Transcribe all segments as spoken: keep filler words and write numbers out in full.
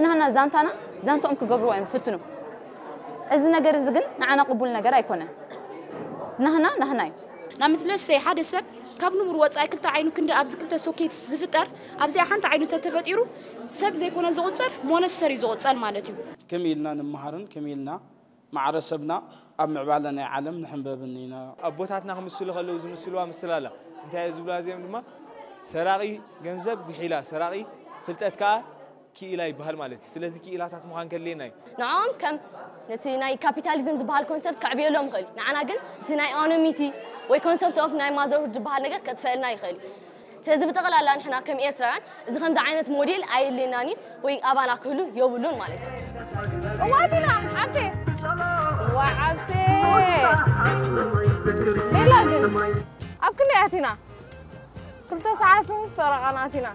فتنهنا زانتنا زانتو أمك جبروا أم فتنو إذا نجر زجن نعنا قبولنا جراي كنا نهنا نهناي نمثل السي حادسة كابن مروت سايكل تعينو كندا أبزكرت سوكيت زفتر أبزي حن تعينو تتفتيرو سب زي كنا زوتر مون السري زوتر مالتيو كميلنا نمهرن كميلنا مع رسبنا أم عبالنا علم نحن بابنينا أبوت عتنا خمس سلوا خلوز مسلوا مسلالا أنت يا زبلازي ما سراري جنزب بحيلة سراري فلتت كا كيلاي بهالمالتي سلزي كيلات عتمو عن كليناي نعم كم نتناي كابيتاليزم زبال كونسبت كعبي لهم خل نعنا قل نتناي أنوميتي ويكونسبت أوف ناي مازور جبهال نجار كتفعل ناي خل تزبط غلا لان إحنا كم إيرتران إذا خمسة عينة موديل عيل لناني ويقابلنا كله يوبلون مالك وادينا عبسي وعبسي ليلا جن أبكن عتنا كل ساعة فرقناتنا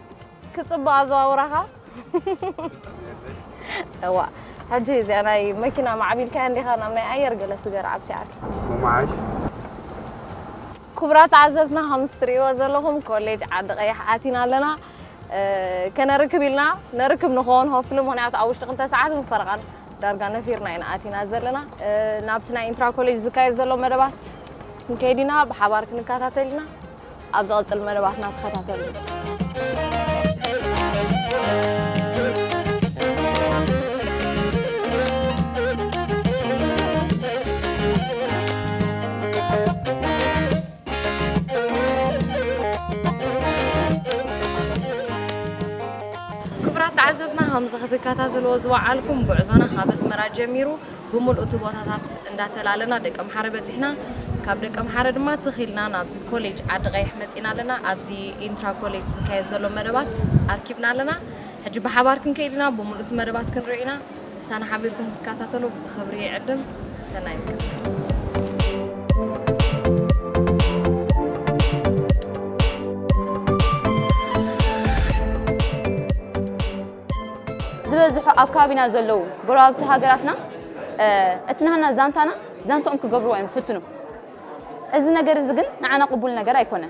كتب أزورها هو حجيز أنا مكنا مع بيل كان لي خانة من أي رجل سجار عبسي عبسي ومعاش كبرات عزبنا همستري وزلهم كوليج عاد غيح آتينا لنا كنا ركب لنا نركب نخون هو فيلم هنا عاوش تقنت ساعات وفرغان درجنا فيرنا إن آتينا زلنا نابتنا إنترا كوليج زكاي زلهم مربات مكيدنا بحبارك نكاتات لنا أبضلت المربات نكاتات لنا عزبنا هم زخ ذكاتات الوزوع علكم بعزنا خابس مرات جميرو هم الأتوباتات عندها لنا دك أم حربت إحنا كابدك أم حرب ما تخيلنا نابز كوليج عد غي حمتنا لنا أبزي إنترا كوليج كيزلو مربات أركبنا لنا حج بحباركن كيدنا بهم الأت مربات كن رأينا سأنا حبيبكم ذكاتات لو بخبري عدم سنايم زبزح أكابنا زلوا قرابة هاجرتنا اتنهنا زانتنا زانتو أمك جبروا أم فتنو إذا نجر زجن نعنا قبولنا جراي كنا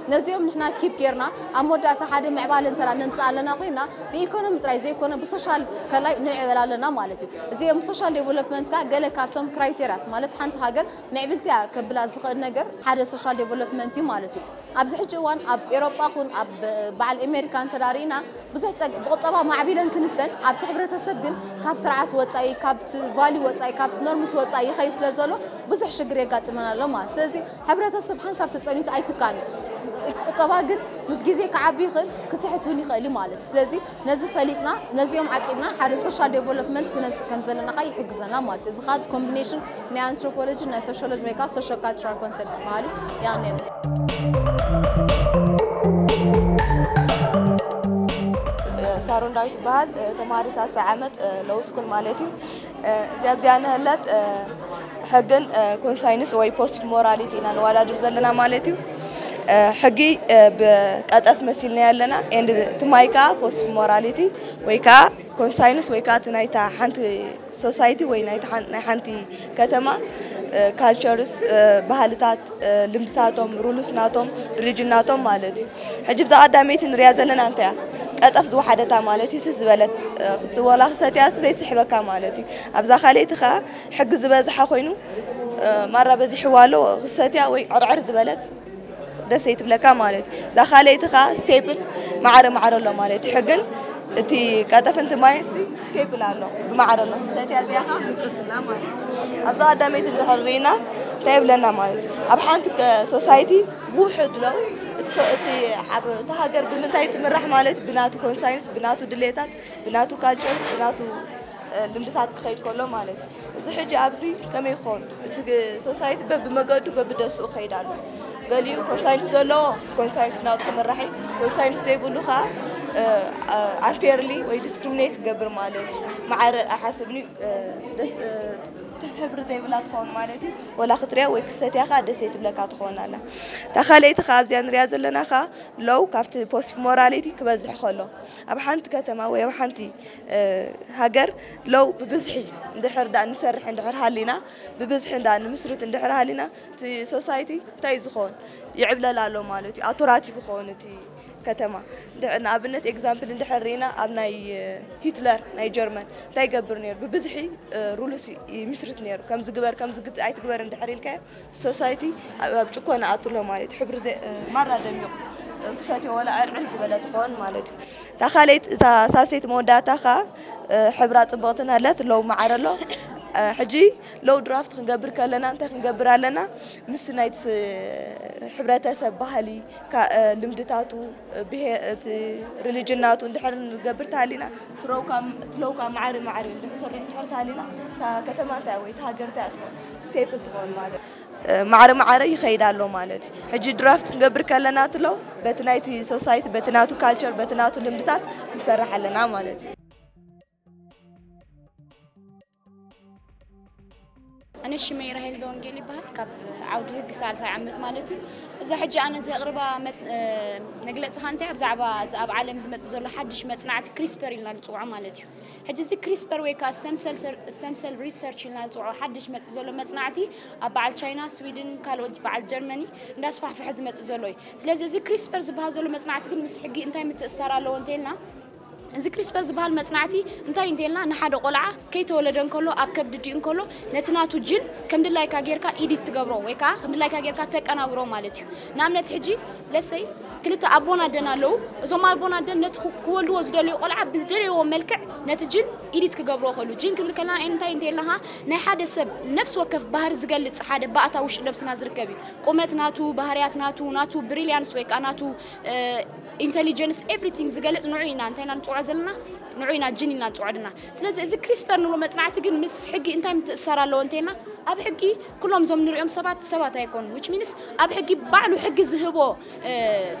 نزيوم نحنا كيب كيرنا اموداتا حد معبال انت رانا نصالنا خوينا بايكونومي طراي زي كون بسوشيال كلاي نعبلالنا مالتي زيوم سوشيال ديفلوبمنت كا قال كابتم كرايتيرياس مالت حنت هاجر معبلتيا كبلا زقد نجر حد سوشيال ديفلوبمنت مالتي أبز حجوان أب أوروبا خون أب بعض الأمريكان تدارينا بزحت بقطبة مع بيلان كنسن أب تحبر تسبقن كاب سرعة وتساي كاب فالي وتساي كاب نورمس وتساي خيس لازلو بزح شجرة قات منا لما سازي حبر تسبحن سبت تسأني تأي تكان القطبة جن مسجزي كعبي خل كتحتوني خالي مالس لازي نزف فليتنا نزيوم عقلنا حد السوشيال ديفلوبمنت كنت كم زلنا خي حجزنا ما تزخات كومبينيشن نانثروبولوجي ناسوشيولوجي ميكا سوشيال كالتشر كونسبتس مالي يعني سارون دايت بعد تماري ساس عمت لو سكول مالتي ذاب زيانا هلت حقن كون ساينس وي بوست موراليتي نان ولا درزلنا مالتي حقي بقطف مثلنا يلنا اند تمايكا بوست موراليتي ويكا كون ساينس ويكا تنايتا حنت سوسايتي وينايتا حنتي كتما كالتشرز بهالتات لمدتاتهم رولسناتهم ريليجناتهم مالتي حجب ذا قداميتن رياضه لنا انت أتفز وحدة مالتي سزبلت ولا خساتي أسدي سحبك مالتي أبزا خليت خا حق زباز حقينو مرة بزح والو خساتي أوي عرعر زبلت دسيت بلك مالتي دخلت خا ستيبل معر معر الله مالتي حقن تی کاتا فنت مایسی سکیپ نانو معرنه ساتی از یه خانم کرده نمایی. ابزار دامیت جهرینه تابل نمایی. ابحانت ک سوسایتی وحد لو تی حب تهاجر بنتایت من رحمالت بناتو کانساینس بناتو دلیتات بناتو کالچرز بناتو لمدسات خیلی کلا مالت. از حج ابزی کمی خون تی سوسایت به بمقدو به بدرسو خیلی دارم. قاليو كونساينس دلوا كونساينس ناوت كم الرحي كونساينس يقولوا خا unfairly ويدiscriminate قبل مالك مع أحسبني تحب رزق بلاد خون مالتي ولا خطرية ويكستي خا دسيت بلاكات خون على تخليت خا بزين رياض لنا خا لو كافت بوست موراليتي كبزح خلا أبحنت كتماوي أبحنتي هجر لو ببزحي ندحر دا نسرح ندحر حالنا ببزحي دا نمسرت ندحر حالنا تي سوسايتي تايز خون يعبلا لا لو مالتي عطراتي في خونتي كتما دعنا أبنت إكزامبل ندحرينا أبناي هتلر ناي جرمن تاي قبرنير ببزحي رولوس مصرتنير كم زقبر كم زقت عيت قبر ندحري الكا سوسايتي بتشكون عطله مالت حبر زي مرة دميق ساتي ولا عرض بلد خون مالت تخليت تاساسيت مودا تخا حبرات باطنها لات لو معرلو حجي لو درافت خنقبر كلنا أنت خنقبر علينا مسنايت حبرتها سبهالي كلمدتاتو به ريليجناتو ندحر نقبر تعلينا تروك تلوك معاري معاري نحصر ندحر تعلينا كتمان تاوي تهاجر تاتو ستيبل تون مالك معر معري خيدا لو مالتي حجي درافت نقبر كلنا تلو بتنايتي سوسايتي بتناتو كالتشر بتناتو لمدتات تسرح لنا مالتي. أنا شميرة هيل زونجيلي بحد كاب عود هيك سالفة عمت مالتي إذا حجي أنا زي قربا مس نقلت خانتي بزعبا زاب عالم زي متزول حدش مصنعة كريسبر اللي نطوع مالتي حجي زي كريسبر ويكا ستم سيل ستم سيل ريسيرش اللي نطوع حدش متزول مصنعتي بعد تشاينا سويدن كالوج بعد جرماني الناس فح في حزمة زولوي لازم زي كريسبر زبها زول مصنعة كل مسحقي أنتي متأثرة لو أنتيلنا ذكريس بس بهالمصنعتي انتي انتيلنا نحادو قلعه كيتولدن كله اكبددين كله نتناتو جن كم دلايكا غيركا ايديت غبرو ويكا كم دلايكا غيركا تقناورو مالتي نامنت حجي لسي كلتا ابونا دنالو زوم ابونا دن نتخو كولو وزدلي قلعه بزدليو ملكع نتجن ايديت غبرو خلو جن كل كلا انتي انتيلها نا حد سب نفس وكف بحر زغلص حد باتا وش لبسنا زركبي قومتناتو بحرياتناتو ناتو بريليانس ويكا ناتو intelligence everything زغلت نوعينا انتينا نتوعزلنا نوعينا جنينا نتوعدنا سلازي اذا كريسبر نلو مصنعتي كن مس حقي انتي متسرى لو انتينا اب حقي كلهم زوم نريهم سبات سبات ايكون which means اب حقي بعلو حق زهبو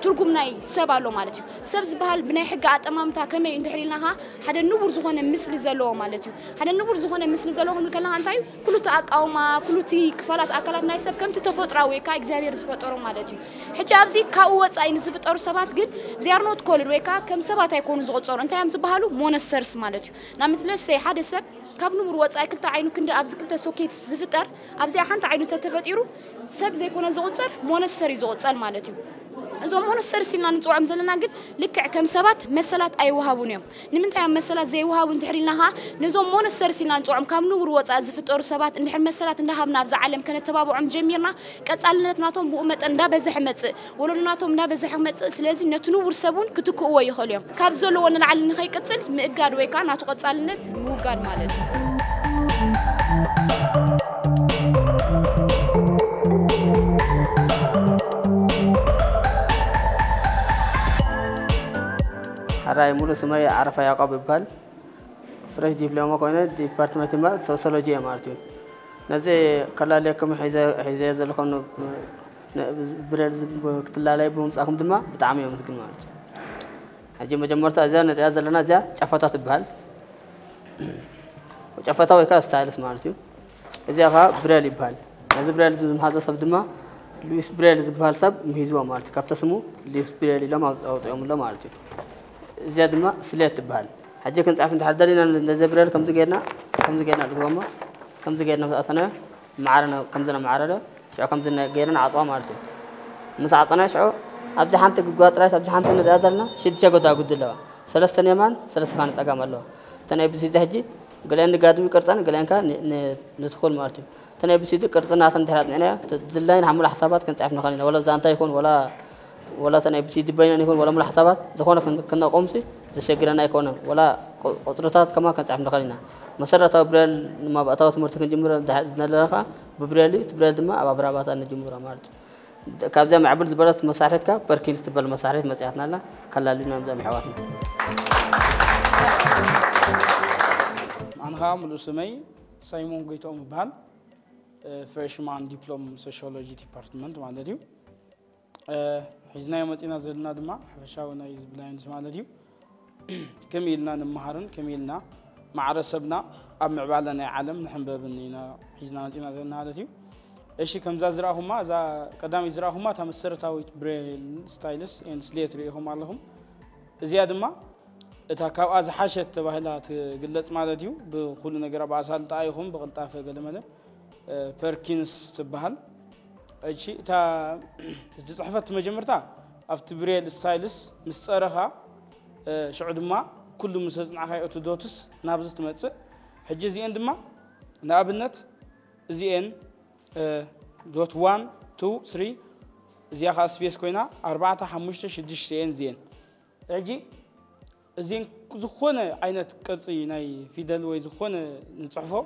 ترغمناي سبا لو مالتي سبز بحال بناي حق اطمامتا كمي انتحريلناها حدا نور زغونه مثل زلو مالتي حدا نور زغونه مثل زلو كلنا انتي كلو تاقاوما كلو تي كفالات اكلات ناي سب كم تتفطراوي كا اغزابير زفطرو مالتي حجي ابزي كاو وصاين زفطرو سبات كن زيارنوت كولر ويكا كم سبات يكونوا زغصور انت يام زبحالو مونسترس مالتي نامتلس سي حد سب كاب نمر وصاي كلتا عينو كند ابز كلتا سوكيت زفطر ابزي حنت عينو تتفطيرو سب زيكون زغصر مونستر يزغصل مالتي زوم مونستر سينا نطعم زلنا كن لكع كم سبات مسالات اي وهابون يوم نمنت يام مسالات زي وهابون تحريلناها نزوم مونستر سينا نطعم كاب نمر وصاي زفطر سبات اندح مسالات اندهابنا ابز عالم كن تبابو عم جميرنا قصالناتهم بومت اندا بزحمت ولوناتهم نا بزحمت سلازي نور سبون كتكو ويخليهم كابزول ونلعل نخي قتل مقاد ويكا ناتو قصالنت موقاد مالت راي مولو سمي عرفه يعقوب بال فريش دبلوما كونه ديبارتمنت مال سوسيولوجي مارتي نزي كلالكم حيزه حيزه زلكم برز كتلالي بومص اكم دما بتعم يمسكن مالك حجي مجمرته اذا نت يازلنا اذا چفاتا تبال وچفاتا وكا ستايلس مالتي اذا فا بريل يبال اذا بريل زم هذا سب دما لويس بريل زبال سب ميزوا مالتي كابتا سمو لويس بريل لما اوطيوم له مالتي اذا دما سليت تبال حجي كنصاف انت حدلينا اذا بريل كم زغيرنا كم زغيرنا دوما كم زغيرنا اسنا معرنا كم زنا معرده شو كم زنا غيرنا عصوا مالتي مس عصنا شو ابز حنت غغات راس ابز حنت ندازلنا شدشه غدا غدلوا ثلاثه يمان ثلاثه كان صقام الله تناي بزي تحجي غلان غادوي قرصان غلان كان ندخل مالتي تناي بزي قرصنا سنترات انا زلاين عمل حسابات كنصعف نخلينا ولا زانتا يكون ولا ولا تنبسيط بين أن يكون ولا ملاحظات زخونا فكنا قومسي زسجرنا يكونا ولا قطرات كما كانت عم نقلنا مسرة بريل ما بقطعت مرتكن جمهور دهزنا لها ببريلي تبريل دماء وبرابات أن جمهور مارج كابزا معبر زبالة مسارتك بركيل استبال مسارت مسيحنا لا كلا لنا نزام حوارنا أنا هام الأسماء سايمون قيتو مبهل فريشمان دبلوم سوشيولوجي ديبارتمنت معنديو حزنا يوم تينا زلنا دماء حفشاونا يزبلين معنديو كميلنا نمهارن كميلنا معرسبنا أم عبالنا علم نحن بابنينا حزنا تينا زلنا معنديو إيشي كم زراهما زا قدام زراهما تمسر تاويت بريل ستايلس إند سليتري هما لهم زيادة ما تاكاو از حاشت بهلات قلت مالتيو بكل نجرا بعسل تايهم بغلطافة قدمنا بيركينز تبهل إيشي تا صحفة مجمرتا أفت بريل ستايلس مسرها شعود ما كل مسلسل عهاي أوتودوتس نابزت متس حجزي إند ما نابنت زين دوت وان تو ثري زي خاص بيس كوينا أربعة حمشة شدش سين زين عجي زين زخونة عينة كرسي ناي في دلوي زخونة نتعرفه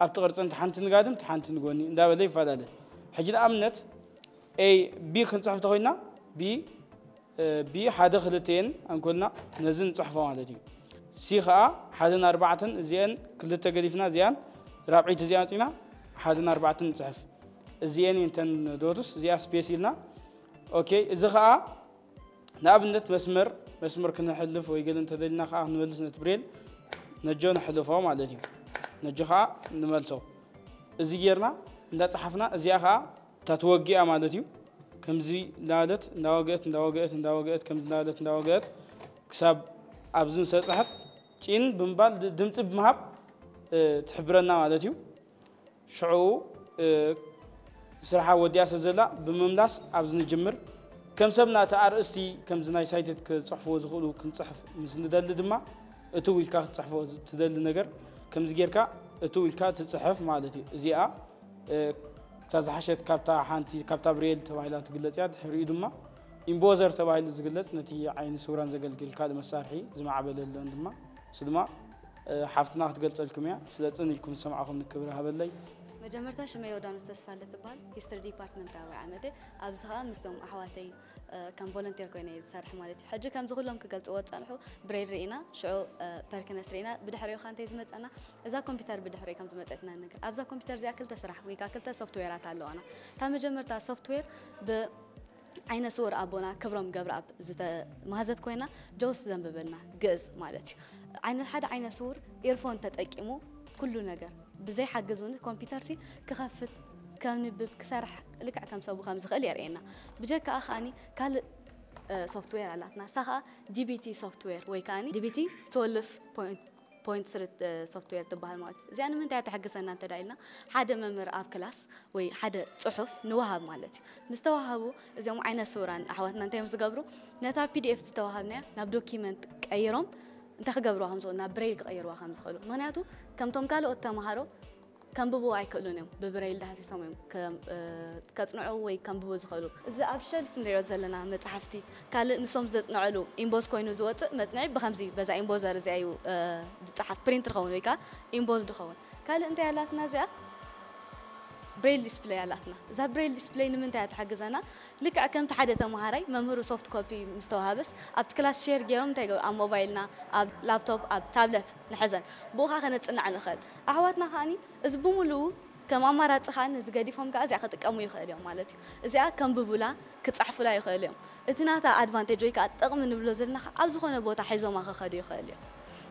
أبتغرت أنت حنت نقادم تحنت نقولني ده ولا يفعله حجنا أمنت أي بي خن صحف توينا بي بي حدا خلتين أنقولنا نزن صحفة مادتي سيخاء حدنا أربعة زين كلت تجريفنا زين رابعة زين تينا حدنا أربعة صحف زياني إنتن دورس زي أسبيسيلنا أوكي إذا خا نابنت مسمر مسمر كنا حلف ويقول أنت دلنا خا نملس نتبريل نجوا نحلفهم على ديم نجوا خا نملسوا زي جرنا نتصحفنا زي خا تتوقع مع ديم كم زي نادت نواجت نواجت نواجت كم نادت نواجت كسب أبزن ستصحب تين بنبال دمت بمهب تحبرنا على ديم شعو سرحة ودياس الزلا بمملاس عبزنا جمر كم سبنا تعرستي كم زناي سايتت كصحفو زغلو كنصحف مزن دل دما اتويل كا صحفو تدل نجر كم زغيركا اتويل كا تصحف مالتي زيا تزحشت كابتا حانتي كابتا بريل تبعيلات قلت يا تحري دما امبوزر تبعيل زغلت نتي عين سوران زغلكل كاد مسارحي زما عبل لون دما سدما حفتنا تغلصلكم يا سلصنلكم سمعكم نكبره هبلي مجمرتا شمي ودان استسفاله تبال هيستوري ديبارتمنت راوي عمده ابزها مسوم احواتي كان فولنتير كويني صرح مالتي حجه كم زغلهم كقلصوا تصالحو بريل رينا شعو باركنس رينا بدحريو خانتي زمطنا اذا كمبيوتر بدحري كم زمطتنا نغر ابزا كمبيوتر زي اكل تسرح وي اكل تسوفتويرات الله انا تا مجمرتا سوفتوير ب عين صور ابونا كبرم قبر اب مهزت كوينا جوس زنببلنا جز مالتي عين حدا عين صور ايرفون تتقيمو كل نغر بزي حجزون كمبيوتر سي كخفت كنبب كسرح لك عكم سو خمس خل يرينا بجاك اخاني قال سوفت وير علاتنا سخا دي بي تي سوفت وير ويكاني دي بي تي اثنا عشر نقطة ثلاثة سوفت وير تبع المواد زي انا من تاع تحجسنا انت دايلنا حدا ممر اب كلاس وي حدا صحف نوهاب مالتي مستوهابو زيهم عينا سوران احواتنا انت يمزقبرو نتا بي دي اف تتوهابنا ناب دوكيمنت قيرهم انت خجبروهم زونا بريل تغيروهم زخلو معناته كم توم قالوا التمهارو كم ببوا عيكلونهم ببريل ده هتسمعهم كم كتصنعوا وي كم ببوا زخلو إذا أبشر في نريز لنا متحفتي قال نسوم زت نعلو إمبوز كوينو زوات متنعي بخمسي بس إمبوز أرزعيو تحف برينتر خون ويكا إمبوز دخون قال أنت علاتنا زات بريل ديسبلاي علاتنا إذا بريل ديسبلاي نمن تحت حجزنا لك عكم تحدي تمهاري ممرو سوفت كوبي مستوها بس أبت كلاس شير جيرم تيجو على موبايلنا على لابتوب على تابلت نحزن بوخا خنتصنع عن خد عواتنا خاني زبوملو كمان مرات خان نزقدي فهم كأزي أخذ كم يخليهم مالتي إذا كم ببلا كتصحف لا يخليهم إثناتا أدفانتجوي كأتقم إنه بلوزرنا أبزخنا بوتا حيزو ما خد يخليه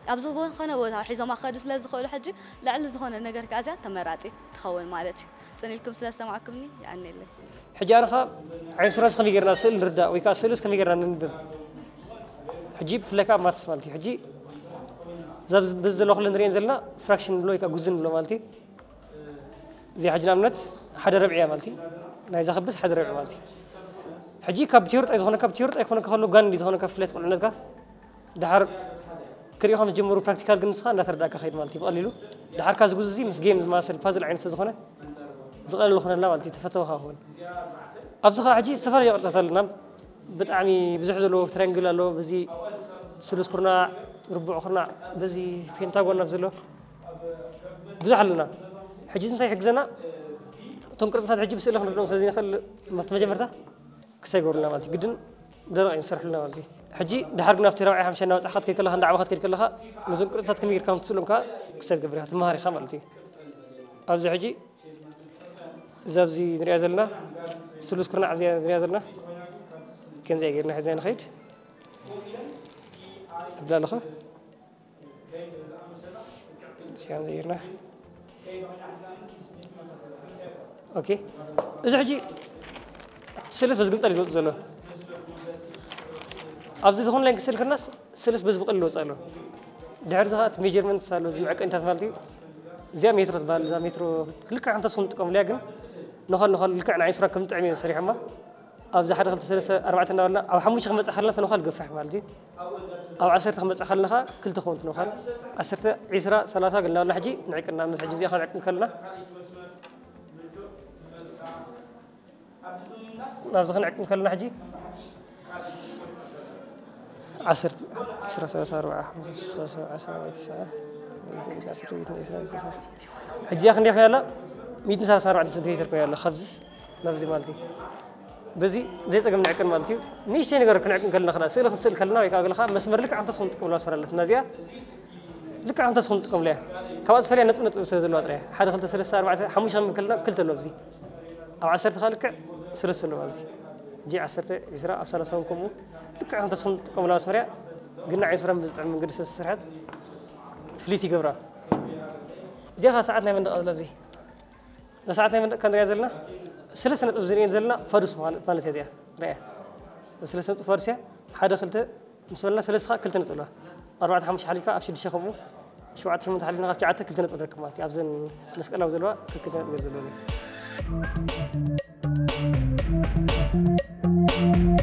أبزخنا خنا بوتا حيزو ما خد وسلا زخول حجي لعل زخنا نجار كأزي تمراتي تخون مالتي سنلكم سلاسة معكمني يعني لك حجارها عسراس خمي قرنا سل ردا ويكاسلوس خمي قرنا ندم حجيب فلكا ما تسمالتي حجي زب بزلو خلنا نرين زلنا فراكشن بلو يكا جزن بلو مالتي زي حجنا منت حد ربعية مالتي نايز أخبص حد ربعية مالتي حجي كابتيرت أي زخنا كابتيرت أي خلنا كخلو جان دي زخنا كفلت ولا نتكا دحر كريهم الجمهور براكتيكال جنسخان نثر داك خير مالتي بقليلو دحر كاز جززي مس جيم ماسل بازل عين سزخنا زغل لخنا لا مالتي تفتوها هون أبزخ حجي سفر يقطع لنا بتعمي بزحزه لو ترينجل لو بزي سلوس كرنا ربع خرنا بزي بينتاغون نفزله بزح لنا حجي انت يحجزنا تنكر صاد حجي بسله خنا دون سازين خل ما تمجمرتا كساي غورنا مالتي قدن درق يمسرح لنا مالتي حجي دحرنا في ربع خمسة نوات اخذ كل كلها ندعوا اخذ كل كلها نذكر صاد كمير كان تسلمك كساي قبرها تمهري خمالتي ابز حجي زابزي نريا زلنا سلوس كرنا عبد نريا زلنا كم زي غيرنا حزين خيت أبدا لخو شيان زيرنا أوكي إذا حجي سلس بس قلت أريد زلوا أبزي زخون لينك سلك الناس سلس بس بقول له زلوا دعر زهات ميجرمنت سالوا زي معك أنت مالتي زي مترو تبال زي مترو كلك عن تصونتكم لكن نخل نخل كلك عن عيسرا كم تعمين سريعة ما أبزح حد خلت سلسة أربعة نوالنا أو حمش خمس أخلنا فنخل قفح مالتي أو عسرت خمس أخلنا كل تخون نخل عسرت عسرة ثلاثة قلنا ولا حجي نعك النام نسحجي زي خلنا نكلنا نفس خلنا نعك نكلنا حجي عسرت عسرة ثلاثة أربعة خمسة ستة عشرة تسعة عشرة اثنين عشرة ثلاثة حجي أخني خيالا ميت ثلاثة أربعة سنتيمتر كيالا خبز نفس مالتي بزي زيت أقام نعكن مالتي نيش تاني قرر نعكن كلنا خلاص سيل خسيل كلنا ويك أقول خا مسمر لك عم تصونتكم ولا صار لك نازيا لك عم تصونتكم ليه كواز فريق نت نت وسيد الوطرية حد خلت سيل صار بعد حمش هم كلنا كل تلوزي أو عسرت خالك سيل سلوا مالتي جي عسرت إسراء أفسر صونكمو لك عم تصونتكم ولا صار قلنا عفرم بزت عم نقدر سيل فليتي جبرة زي خا ساعتنا من الوزي ساعتنا من كان ريازلنا سلسلة أوزرين زلنا فرس فانت هذه رأي سلسلة فرسية حدا خلت مسؤولنا سلسلة كل تنتقله أربعة خمس حلقة أفشل الشيء خمو شو عاد سمعت حلقنا غفت عادة كل تنتقله كمالتي أبزن مسألة وزلوا كل تنتقله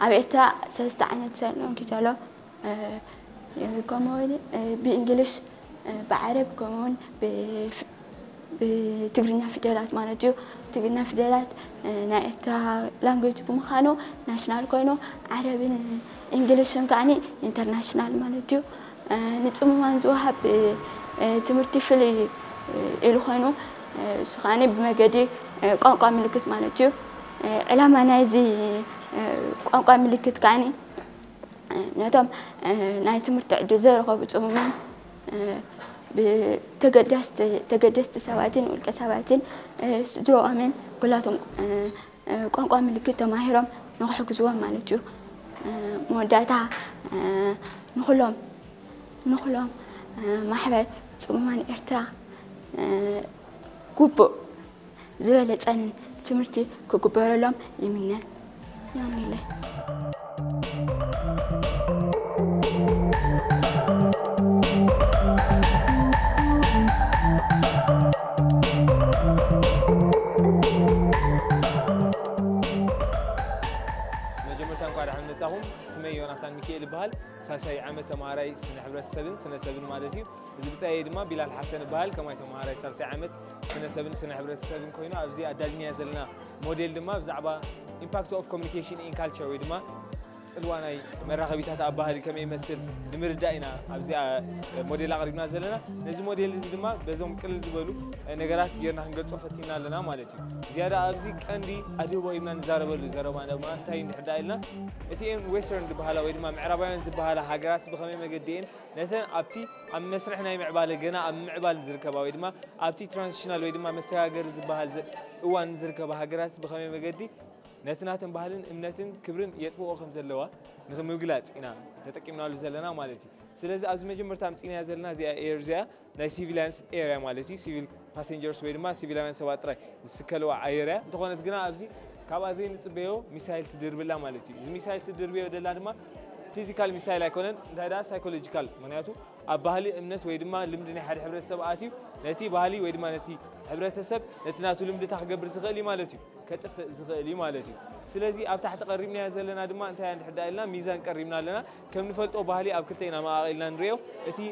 عبيتها ساستعنت ساين لانجيجو له كمان بإنجلش بعرب كمان ب بتقرينا فيديوهات مالتيو تقرينا فيديوهات نايترا لانجويج بمخانو ناشنال كوينو عربي انجليشن كاني انترناشنال مالتيو نتوما نزوها بتمرتي في الخانو سخاني بمجدي قنقا ملكت مالتيو علامة نازي قنقا ملكت كاني نتوم نايتمرتي عجوزة رغبت أمومين بتقدست تقدست سواتين والكسواتين سدروا أمين كلهم قنقوا من الكتاب ماهرهم نروح جزوهم مالتيو موداتها نخلهم نخلهم ما حبل تماما إرترا كوب زبالة أنا تمرتي كوبر لهم يمينه يوم لله سميوناتان ميكائيل بحال ساساي عامه تماراي سنه حبرت سبن سنه سبن مالتي بزي بصاي دما بلال حسن بحال كما تماراي ساساي عامه سنه سبن سنه حبرت سبن كوينو ابزي ادالني يازلنا موديل دما بزعبا امباكت اوف كوميونيكيشن ان كالتشر ودما الواناي مراقبي تحت أباهر كم يمثل دمر دائنا أبزع موديل عربنا زلنا نجم موديل زدما بزوم كل دبلو نجارات جيرنا هنقول صفتنا لنا مالتي زيادة أبزي عندي أديو بإيمان زارب بلو زارب أنا ما تين دائنا أتين ويسترن دبها لو إدم معربان دبها له حجرات بخمية مجدين نثنا أبتي عم مسرحنا معبال جنا عم معبال زركبا وإدم أبتي ترانسشنال وإدم مسيا جرز بها ز وان زركبا حجرات بخمية مجدي ناتناتن بحالن امناتن كبرن يطفو خمس زلوا نخم يغلاص انا تتقيمنالو زلنا مالتي سلازي از مجمرتا امطينا زلنا زي ايرزا نا سيفيلانس ايريا مالتي سيفيل باسنجرز ويدما سيفيلانس سبعة سكلوا ايريا تكونت غنا ابزي كابازي نطبيو ميسايل تدربلا مالتي زي ميسايل تدربيو دلا دما فيزيكال ميسايل ايكونن دادا سايكولوجيكال منياتو ابحالي امنات ويدما لمدنا حد حبرت سبعاتي نتي بحالي ويدما نتي حبرت سب نتناتو لمدتا خغبر زغلي مالتي كتف زغلي مالتي سلازي اب تحت قريبنا زلنا دما انت عند حدا لنا ميزان قريبنا لنا كم نفلطو باهلي اب كلتينا ما قلنا نريو اتي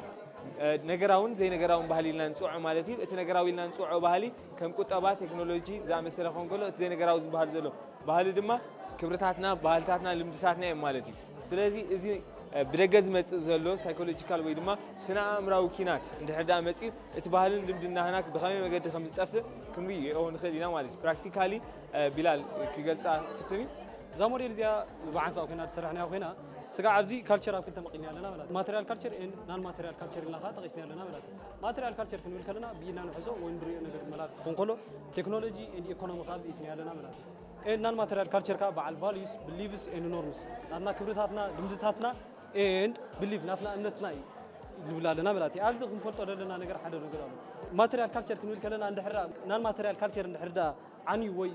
نغراون زي نغراون باهلي لنا نصوع مالتي اتي نغراوي لنا نصوع باهلي كم قطبه تكنولوجي ذا مسله كونغلو زي نغراو زبال زلو باهلي دما كبرتاتنا باهلتاتنا لمدساتنا مالتي سلازي ازي بدرجة متس زلوا سايكولوجيكال ويدما سنا أمراو كينات عند حدا متسير اتباهلن لمدنا هناك بخمية مجد خمسة ألف كنوي أو نخلينا مالش براكتيكالي بلال كقلت فتني زاموري لزيا بعن ساق هنا تسرحنا وهنا سقع عزي كارتشر أكيد تمقينا لنا ولا ماتريال كارتشر إن نان ماتريال كارتشر إن لخات غشنا لنا ولا ماتريال كارتشر كنوي كلنا بينا نحزو وندري نقدر ملات خنقله تكنولوجي إن إقنام خابزي تنيا لنا ولا إن نان ماتريال كارتشر كا بعال values beliefs and norms نحنا كبرتاتنا لمدتاتنا and believe نحنا أمنتنا نبلادنا بلاتي عايز أقول فرط أردنا نقدر حدا نقدر ماتريال كارتشر كنقول كلنا عند حرة نان ماتريال كارتشر عند حرة عني وي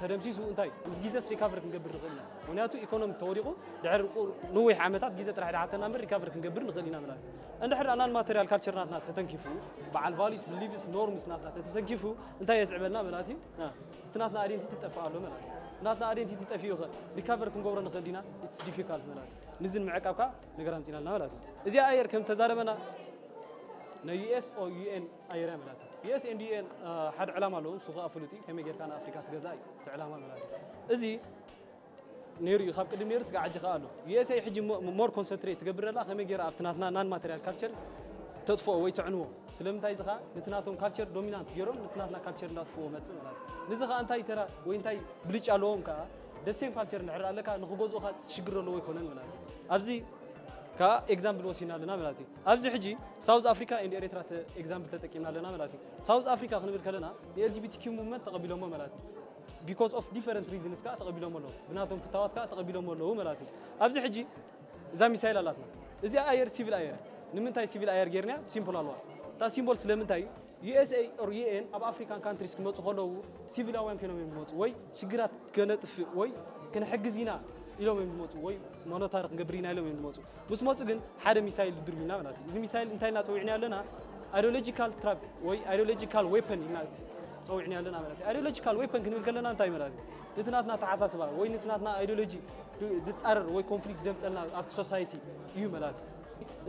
ترمسي سو انتاي جيزة ريكافر كنقبر نقلنا وناتو إيكونوم توريقو دعر نوي عمتات جيزة راح حتى نمر ريكافر كنقبر نقلنا بلاتي عند حرة نان ماتريال كارتشر نحنا تتنكفو بعال values beliefs norms نحنا تتنكفو انتاي يزعبلنا بلاتي تناتنا قاعدين تتفاعلوا بلاتي ناتنا قاعدين تتفاعلوا ريكافر كنقبر نقلنا it's difficult بلاتي نزل معك أبكا نقرأهم تينا لنا ملاتي إذا أير كم تزاربنا نا يو إس أو يو إن أيران ملاتي يو إس and يو إن حد علامة لون صغة أفلوتي كم يجر كان أفريقيا تجزاي تعلامة ملاتي إذا نير يخاف كل نير سقع جقاله يو إس أي حجم مور كونسنتريت قبل لا كم يجر أفتناتنا نان ماتريال كارتشر تطفو أو يتعنوه سلم تاي زخا نتناتهم كارتشر دومينانت يروم نتناتنا كارتشر نطفو ماتس ملاتي نزخا أنتاي ترى وينتاي بليش علوم كا دسم كارتشر نعرق لك نخبز وخات شجرة لو يكونن ملاتي أبزي كا example وصلنا لنا ملاتي أبزي حجي ساوث أفريقيا إند إريترا ت example تتكلمنا لنا ملاتي ساوث أفريقيا خلنا بنتكلمنا ال إل جي بي تي كيو movement تقبلهم ملاتي because of different reasons كا تقبلهم لهم بناتهم في توات كا تقبلهم لهم ملاتي أبزي حجي زامي سهل لاتنا إذا أير civil أير نمن تاي civil أير غيرنا simple الله تا simple سلمن تاي يو إس إيه أو يو إن أب أفريقيان countries كموت خلوا civil أوان كنا من موت وعي شجرات كانت في وعي كنا حجزينا إلهم من موت وعي ما نطارق جبرينا إلهم من موت بس موت جن هذا مثال دربنا مناتي إذا مثال إنتي نتويعنا لنا ideological trap وعي ideological weapon هنا تويعنا لنا مناتي ideological weapon كنا نقولنا إنتي مناتي نتناتنا تعزز بقى وعي نتناتنا ideology دتأرر وعي conflict دمتنا after society يوم مناتي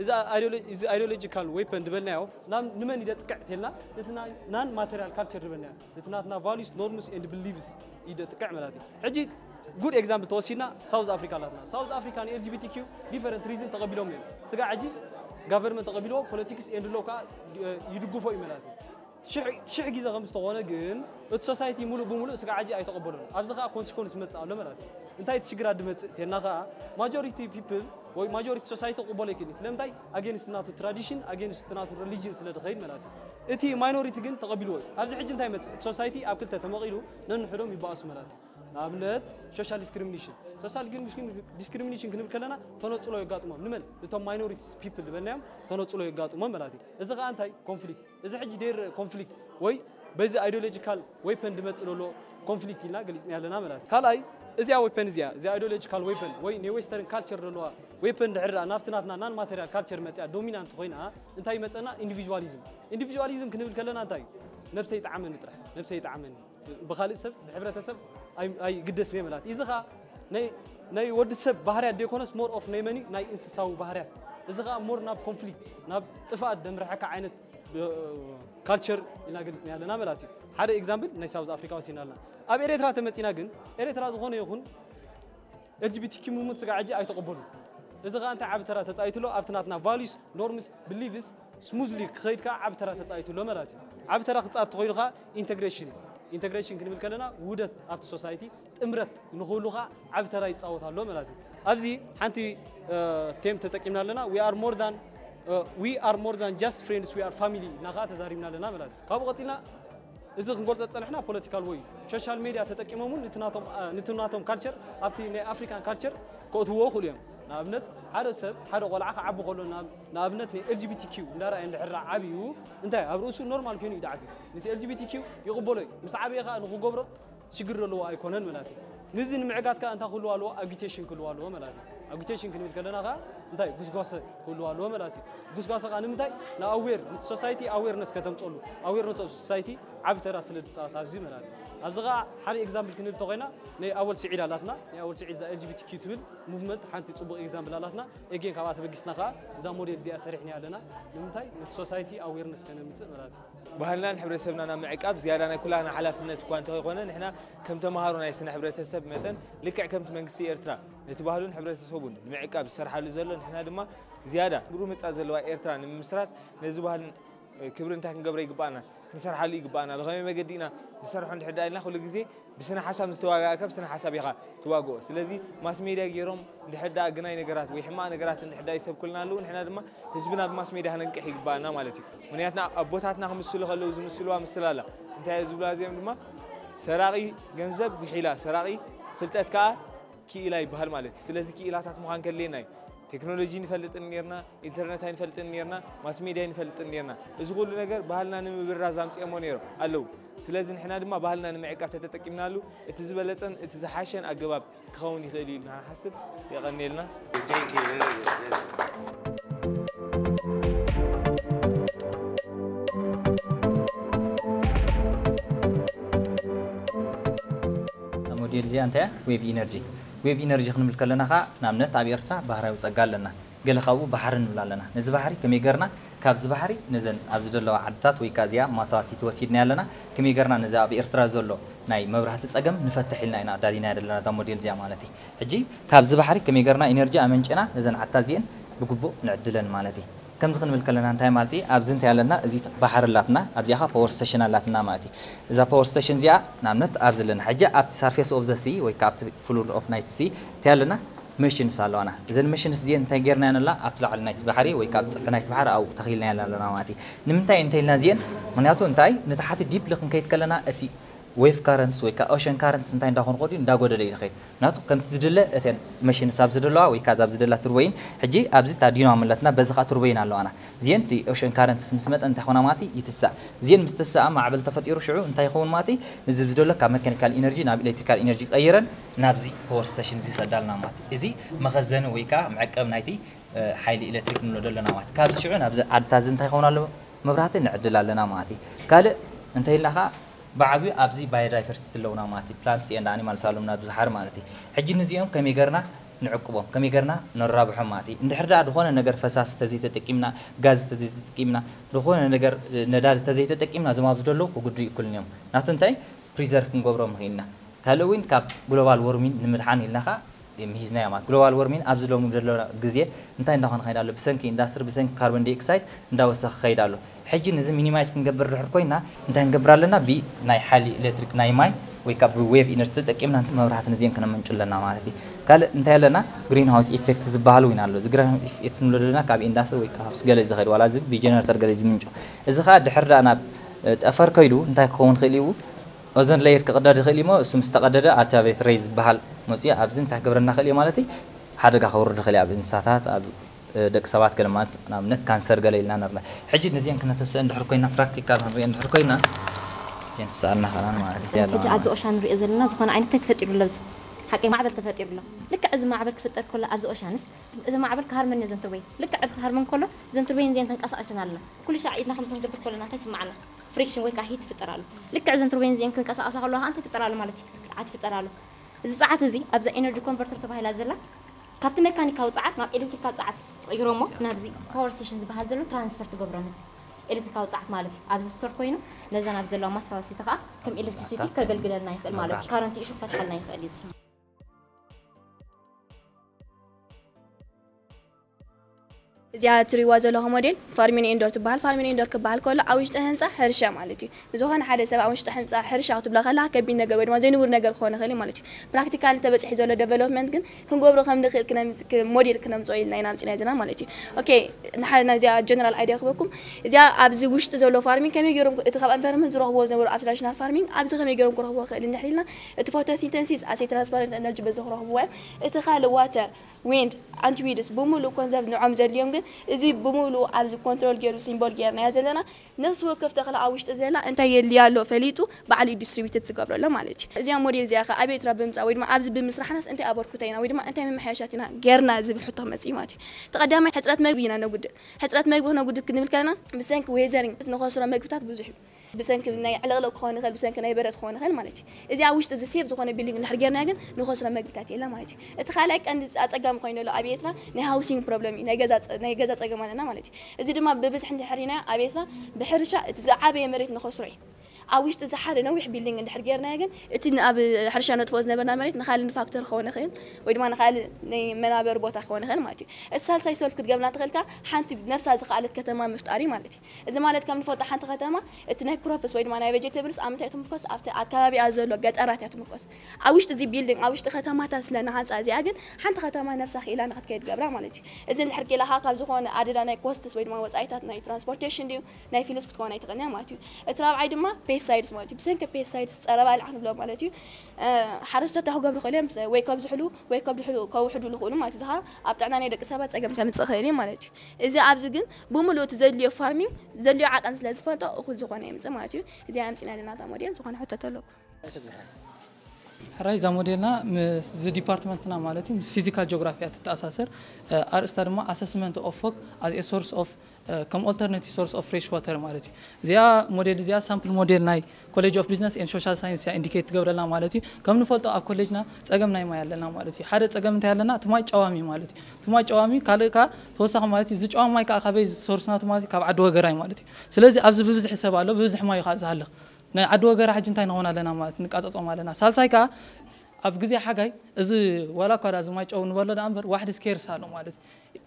إذا ideological weapon دبلناه نام نمن إذا تكعتلنا لتنا نان material culture دبلناه لتنا تنا values norms and beliefs إذا تكعملاتي عجيب good example توصينا South Africa لاتنا South Africa and إل جي بي تي كيو different reason تقبلهم لين سجع عجيب government تقبله politics and law كا يدقوا فوق ملاتي شع شع جزء غمس طوانا جن society ملو بملو سجع عجيب أي تقبلون أبزقها consequence متسأله ملاتي أنت تشجرا دمت تناقة majority people وي majority society قبولك الإسلام تاي against ناتو tradition against ناتو religion سلاد غير ملاتي إتي minority جن تقبلوه هذا حجم تاي مت society أبكل تتمغيلو نن حرام يباس ملاتي نعملت social discrimination social discrimination كنا بكلنا تناط صلوا يقاطمهم نمل لتهم minority people بنام تناط صلوا يقاطمهم ملاتي إذا قان تاي conflict إذا حجي دير conflict وي بس ideological weapon دمت صلوا conflict هنا قليس نهلنا ملاتي كلاي إذا weapon زيا إذا ideological weapon وي new western culture رلوا weapon عرّا نفتناتنا نان material culture متى dominant غينا انتهي متنا individualism individualism كنا بكلنا انتهي نفسه يتعامل نترح نفسه يتعامل بخالي سب حبرة سب أي أي قدس نيملات إذا خا ناي ناي ورد سب بحرية ديكونس more of نيماني ناي إنساو بحرية إذا خا more ناب conflict ناب تفاعل دم رحك عينت culture إلنا قلت نهلا نملاتي هذا example ناي ساوث أفريقيا وسينالنا أب إريترا تمت إناجن إريترا دخون يخون لجبتك مو متساعدة أي تقبله. إذا كانت عبترات تسايتله أفتناتنا values norms beliefs smoothly خير كا عبترات تسايتله مرات. عبترات تساعد غيرها integration integration كنقول كلنا ودت أفت society إمرت نقولها عبترات تساوتها له مرات. أبزي حنتي تيم تتكلمنا لنا we are more than we are more than just friends we are family نقاط زاريمنا لنا مرات. قابقتنا إذا نقول تتصلحنا political way. social media تتكلمون نتناطم نتناطم culture أفتي African culture كوتوه خليهم. نابنت هذا سب هذا قلعة عبوا قالوا ناب نابنت ني إل جي بي تي كيو نرى إن الحرة عبيو أنت أبروسو نورمال كيني دعبي نت إل جي بي تي كيو يقبله مسعبي خا نخو قبره شجر لوا أيكونن ملاتي نزين معقد كأن تقولوا لوا agitation كلوا لوا ملاتي agitation كني بتكلنا خا أنت جوز قاسة كلوا لوا ملاتي جوز قاسة قانم أنت نا aware نت society awareness كتام تقولوا awareness of society عبت راسل التسعات عبزي ملاتي أبغى حري إجزامبل كنا بتوعنا ني أول سعيد لاتنا ني أول سعيد زا إل جي بي تي كيو تول مهمة حنتي تصبغ إجزامبل لاتنا إجين كواتح بجسنا خا زاموري زي أسرحني علينا نمتاي نتسوسايتي أويرنس كنا متسق مرات بهالنا نحب رسمنا أنا معك أب زيارنا كلها أنا على فنة كوانت هاي قلنا نحنا كم تمهارنا يصير نحب رتسب مثلا لك كم تمنجستي إرترا نتباهلون نحب رتسبون معك أب سرح لزلون نحنا دم زيادة برو متأزل وإرترا نمسرات نتباهلون كبرن تحكي قبل يقبلنا نسرح على يقبلنا لغاية ما قدينا نسرح عند حدا لنا خلق زي بس أنا حسب مستواك كبس أنا حسب يخا تواجه سلزي ما سميدا جيرم نحدا جناي نقرات ويحما نقرات نحدا يسب كلنا لون إحنا دم تجبنا بما سميدا هننكح يقبلنا مالتي منياتنا أبوتاتنا هم السلوخ اللوز مسلوها مسلالة أنت يا زبلا زي ما سراقي جنزب بحيلة سراقي فلتت كا كي إلاي بهالمالتي سلزي كي إلاتات مهان كليناي تكنولوجيا نفلت النيرنا، إنترنت نفلت النيرنا، ماسميديا نفلت النيرنا. إذا قول لنا قال بحالنا نمي بالرازامس أمونيرو. ألو. سلازن إحنا دم بحالنا نمعك أفتت تكيمنا له. إتزبلت أن إتزحشن أجواب خوني خليلنا حسب يغني لنا. موديل زي أنت ويف إنرجي. ويب إنرجي خلنا نقول لنا خا نامنا تعبيرتنا بحرة وتقالنا قال خاوب بحر نقول لنا نزب بحري كم يجرنا كابز بحري نزن أبزد الله عدات ويكازيا مساوسي توسيدنا لنا كم يجرنا نزاب إرتراز الله ناي مبرهات تسقم نفتح لنا هنا دارينا لنا تموديل زي مالتي عجيب كابز بحري كم يجرنا إنرجي أمنجنا نزن عتازين بقبو نعدلن مالتي كم زخن نقول لنا أنتي مالتي أبزن تعلنا زيت بحر لاتنا أبزيها باور ستيشن لاتنا مالتي إذا باور ستيشن زيا نامنت أبزلن حاجة أبت سيرفيس أوف ذا سي ويكابت فلور أوف نايت سي تعلنا ميشن سالونا إذا ميشن زين أنتي جرنا لا أطلع على نايت بحري ويكابت نايت بحر أو تخيلنا لنا مالتي نمتى أنتي لنا زين منياتو أنتي نتحدي ديب لكن كيت كلنا أتي ويف كارنس ويكا أوشن كارنس نتاين داخل قديم داعو دليل خير ناتو كم تزدله أتين ماشين ساب زدله ويكا زاب زدله تروين حجي أبزي تعدينا عملتنا بزغة تروين على أنا زين تي أوشن كارنس مسمات أنت خونا ماتي يتسع زين مستسع مع قبل تفتير شعو أنت يخون ماتي نزب زدله كميكانيكال إنرجي ناب إلكتريكال إنرجي أيرن نابزي باور ستيشن زي صدالنا ماتي إزي مخزن ويكا معك أمنايتي حيل إلكتريك من لدلنا مات كابز شعو نابز عد تازن تيخون على مبرهات نعدل لنا ماتي قال أنت لها بعضي أبزي biodiversity لونا ماتي plants and animals سالمنا بزحر مالتي حجي نزيهم كم يجرنا نعقبهم كم يجرنا نرابحهم ماتي ندحرد دخولنا نجر فساس تزيت تكيمنا غاز تزيت تكيمنا دخولنا نجر ندار تزيت تكيمنا زي ما بزدلو وجودي كل يوم ناتنتاي preserve نجبرهم هنا هالوين كاب global warming نمرحاني لنا مهزنا يا مات global warming أبزلو مبزلو جزية نتاي نخون خيدالو بسن كإندستري بسن carbon dioxide نداوس خيدالو حجي نزم مينيمايز كنجبر رحكوينا نتاي نجبر لنا بي ناي حالي إلكتريك ناي ماي ويكاب ويف إنرتد أكيمنا نتم مبرهات نزين كنا منجل لنا مالتي قال نتاي لنا green house effect زبالو ينالو زغرا إتنولو لنا كاب إندستري ويكاب سجلي زغير ولا زب بيجنرتر جلي زمنجو إذا خا دحرة أنا تأفر كيلو نتاي كون خليو أظن لا يتقدر دخلي ما اسم استقدر أعتبر رئيس بحال مزيا عبزين تحقبر النخلي مالتي هذا كخور دخلي عبزين ساعات عب دك ساعات كلمات نامنت كانسر قليلنا نرلا حجي نزيان كنا تسأل نحركينا براكتيكال نريان نحركينا جين سألنا خلنا مالتي حجي عبزو أشان رئيس لنا زخون عين تفتير اللبز حكي ما عبلك تفتير له لك عز ما عبلك فتير كله عبزو أشانس إذا ما عبلك هرمن زين تروي لك عبلك هرمن كله زين تروي زين تنقص أسنان لنا كل شيء عيدنا خمسة قبل كلنا تسمعنا فريكشن ويك هيت في الترالو لك عزن تروين زين كنك أسأ أسأله أنت في الترالو مالتي ساعات في الترالو إذا ساعات زي أبز إنرجي كونفرتر تبعها لازلة كابت ميكانيكا وساعات ما إلكتريكا وساعات إجرومو نابزي باور ستيشنز بها زلو ترانسفر تجبرنا إلكتريكا وساعات مالتي أبز ستور كوينو لازم أبز لو ما صار سيتقع كم إلكتريسيتي كجلجلنا يتقل مالتي كارنتي إيشو فتحلنا يتقل زيادة رواج لهم ودين فارمين إندور تبهال فارمين إندور كبهال كله أوش تهنسا حرشة مالتي بزوجان حدا سبعة أوش تهنسا حرشة وتبلغ خلاها كبين نجار وين ما زين ور نجار خانة خلي مالتي براكتيكال تبص حزولا ديفلوبمنت كن كن قبل خم دخل كنا كموديل كنا متويل ناينام تنا زنا مالتي أوكي نحنا زيادة جنرال أيديا خبكم زيادة أبز وش تزولوا فارمين كم يجرم إتخاب أنفرم زروه وزن ور أفترشنا فارمين أبز خم يجرم كره هو خلينا نحلنا إتفاوتات سينتنسيز أسي ترانسبارنت إنرجي بزخره هو إتخال واتر ويند أنتويدس بومولو كونزاف نعم زل يوم كن إذا بومولو عارض كنترول جيرو سيمبول جير نازلنا نفس هو كفتة خلا عويش تزلا أنت يليالو فليتو بعلي ديستريبيتد سكابر لا مالتي زي موديل زي خا أبي ترى بمت أويد ما عارض بمسرح ناس أنت أبور كتينا أويد ما أنت من محاشاتنا جير نازل بنحطها مزيماتي تقدام حسرات مجبينا نقدر حسرات مجبونا نقدر كنمل كنا بسانك ويزرين بس نخسر مجبتات بزحيم بسانك ناي على غلق خان خل بسانك ناي برد خان خل مالتي إذا عويش تزسيب زخان بيلين نحرجر ناجن نخسر مجبتاتي لا مالتي تخلك أنت أتقام خاينه لا أبيتنا نهاوسين بروبلمي نجازات نجازات أجمعنا مالتي إذا ما ببس عند حرينا أبيتنا بحرشة تزعب يمرت نخسرين عويش تزحر نويح بيلين عند حرجر ناجن إتنا أب حرشة نتفوزنا بنامرت نخالين فاكتور خان خيل وإذا ما نخال منابر بوتا خان خيل مالتي السال سيسولف كت قبلنا تغلك حنت بنفس أزقالت كتما مفتقري مالتي إذا مالت كم فوت حنت ختما إتنا كروبس وإذا ما ناي فيجيتابلز عملت عتم كوس أفت أكابي أزول وجات أرات عتم كوس عويش تزي بيلين عويش تختما تسلنا حنت أزياجن حنت ختما نفس خيلان خد كيد قبلا مالتي إذا نحرك لها قبل زخون عدنا ناي كوستس وإذا ما وزعتها ناي ترانسبورتيشن ديو ناي فيلس كتكون ناي تغني مالتي إتراب عيدما بيس سايدز مالتي بسنك بيس سايدز على بال عن بلوم مالتي حرصت تهوج قبل خليهم ويك أب زحلو ويك أب زحلو كوا حلو خلو ما تزهر أبتعنا نيد كسبات أجمع كم تسخيرين مالتي إذا أبزقن بوملو تزلي فارمين زلي عاد أنس لازفنتو أخذ زخانين مالتي إذا أنت نالنا تمارين زخان حتى تلوك رأي زمودينا مس ديبارتمنتنا مالتي مس فيزيكال جغرافيا تتأسسر أرسترما أسسمنت أوفق as a source of كم alternative source of fresh water مالتي زيا موديل زيا sample موديل ناي college of business and social science يا indicate قبلنا مالتي كم نفوت أب college نا تأجم ناي ما يلنا مالتي حد تأجم تهلنا ثماي جوامي مالتي ثماي جوامي كله كا توسع مالتي زج جوامي كأخبي source نا ثماي كعدو غراي مالتي سلزي أبز ببز حساب على ببز ما يخاز هلا نا عدو غير حاجة تاني هون علينا ما تنقطع ما علينا سالساي كا أبجزي حاجة إذا ولا كراز ما يجون ولا الأمر واحد سكير سالو مالتي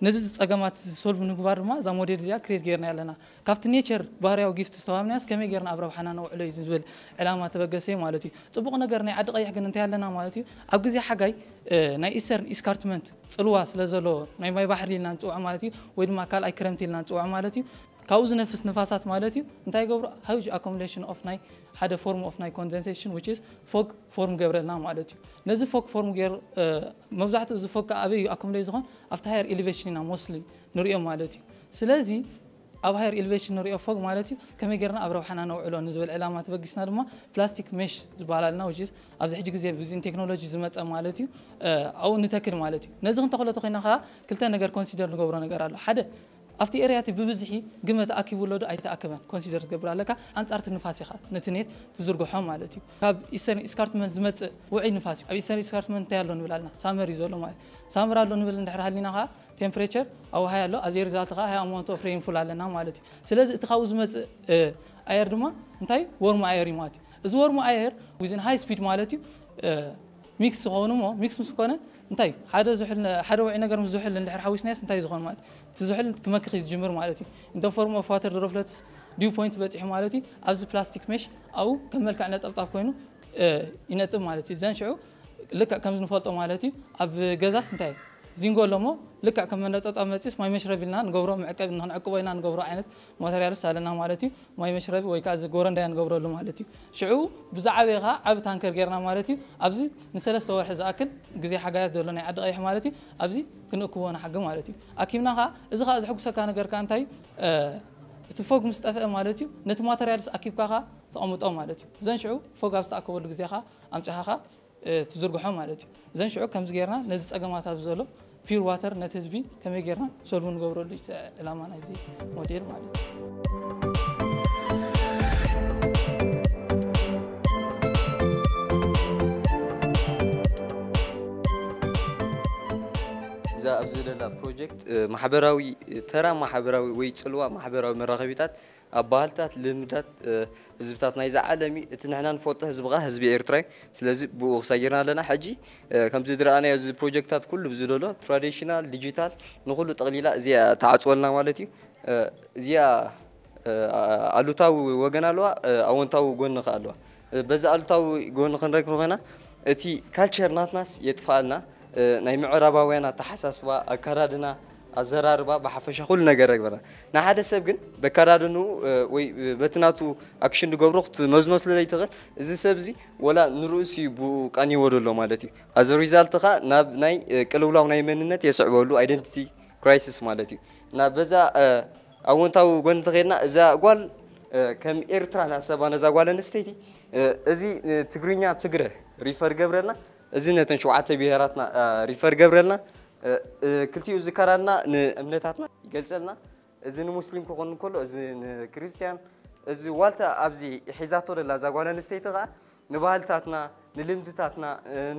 نزلت أجمعات سولف نكبر ما زمودير زيا كريت غيرنا علينا كافت نيتشر بهريا وقيفت استوام ناس كم غيرنا أبرو حنانا وعلي زنزول علامات بجسي مالتي طبقنا غيرنا عد أي حاجة ننتهي علينا مالتي أبجزي حاجة ناي إسر إسكارتمنت سلواس لازلو ناي ما يبحري لنا توع مالتي وين ما كال أي كرمتي لنا توع مالتي كأوز نفس نفاسات مالتي نتاعي قبر هوج accumulation of ناي هذا form of ناي condensation which is fog form قبرنا مالتي نزف fog form غير مبزحت إذا fog أبي accumulate زخون after higher elevation نا mostly نريه مالتي سلازي أو higher elevation نريه fog مالتي كم قرنا أبرو حنا نوع علون نزول علامات بقيسنا لما plastic mesh زبالنا which is أبزح جزء زي بزين technology زمت مالتي أو نتذكر مالتي نزخون تقول تقينا خا كلتا نقدر consider قبرنا قرالو حدا أفتي إيرياتي ببزحي قمة أكيد ولد أيت أكمل كونسيدر قبل لك أنت أرت نفاسخة نتنيت تزرقو حم مالتي كاب إسران إسكارتمنت زمت وعي نفاسخ أبي إسران إسكارتمنت تعلون ولنا سامر يزولو مال سامر علون ولنا نحر هالينا ها تمبريتشر أو هاي لو أزير زاتها هاي أموانت أفرين فل علينا مالتي سلاز إتخاوز زمت أير دوما نتاي ورم أير ماتي إذا ورم أير وزين هاي سبيد مالتي ميكس خانومه ميكس مسكونه نتاي هذا زحل حدا وعينا قرم زحل اللي حرحويس ناس نتاي زخان مالتي تزحل كما كخيز جمر مالتي انت فورم اوف واتر دروبلتس ديو بوينت بتح مالتي ابز بلاستيك مش او كملك عنا طبطاب كوينو ينطب مالتي زين شعو لك كم نفلطو مالتي اب غزاس نتاي زينغولمو لك كم نططاب ماتيس ماي مشرب لنا نغبرو معقب نعقبو لنا نغبرو عينت ماتيريالس علينا مالتي ماي مشرب وي كاز غورن داي نغبرو له مالتي شعو بزعبيغا اب تانكر غيرنا مالتي ابزي نسلس ورح زاكل غزي حاجات دولنا عد اي مالتي ابزي كنكوونا حاجه مالتي اكيمنا خا اذا خا زحكسكا نغر كانتاي تفوق مستفئ مالتي نت ماتيريالس اكيبكا خا تقمطو مالتي زين شعو فوق ابستاكو له غزي خا امچا خا تزرقو مالتي زين شعو كمز غيرنا نزي صقمات ابزولو فير واتر نتزبي كما غيرنا سولفون غبرو لي علامه نايزي موديل مالتي أبزلنا بروجكت محبراوي ترى محبراوي ويتسلوا محبراوي من رغبتات أبالتات لمدة زبطاتنا إذا عالمي تنحنا نفوتها زبغة هزب إيرتراي سلازي بوصيرنا لنا حجي كم زد رأنا يز بروجكتات كله بزلولو تراديشنال ديجيتال نقوله تقليلا زي تعطولنا مالتي زي علو تاو وجنالوا أو تاو جون خالوا بس علو تاو جون خنرك نخنا تي كالتشر ناتناس يتفعلنا نايم عربا وينا تحسس وأكرادنا أزرار با بحفش خلنا جرّك برا نحدا سبجن بكرارنو وبتناتو أكشن جبروخت مزنوس للي تغل إذا سبزي ولا نروسي بوكاني ورلو مالتي as a result تخا ناب ناي كلولا وناي مننا تيسع بولو identity crisis مالتي نبذا أون تاو قن تغيرنا إذا قال كم إرتران حسابنا إذا قال نستيتي إذا تقرينيا تقرأ ريفر جبرنا إذا نتنشو عتبيهراتنا ريفر جبرنا كلتي وذكرنا نأملتاتنا يقلتلنا إذن مسلم كون كله إذن كريستيان إذن والتا أبزي حزاتو لله زاقوانا نستيتغا نبهالتاتنا نلمتاتنا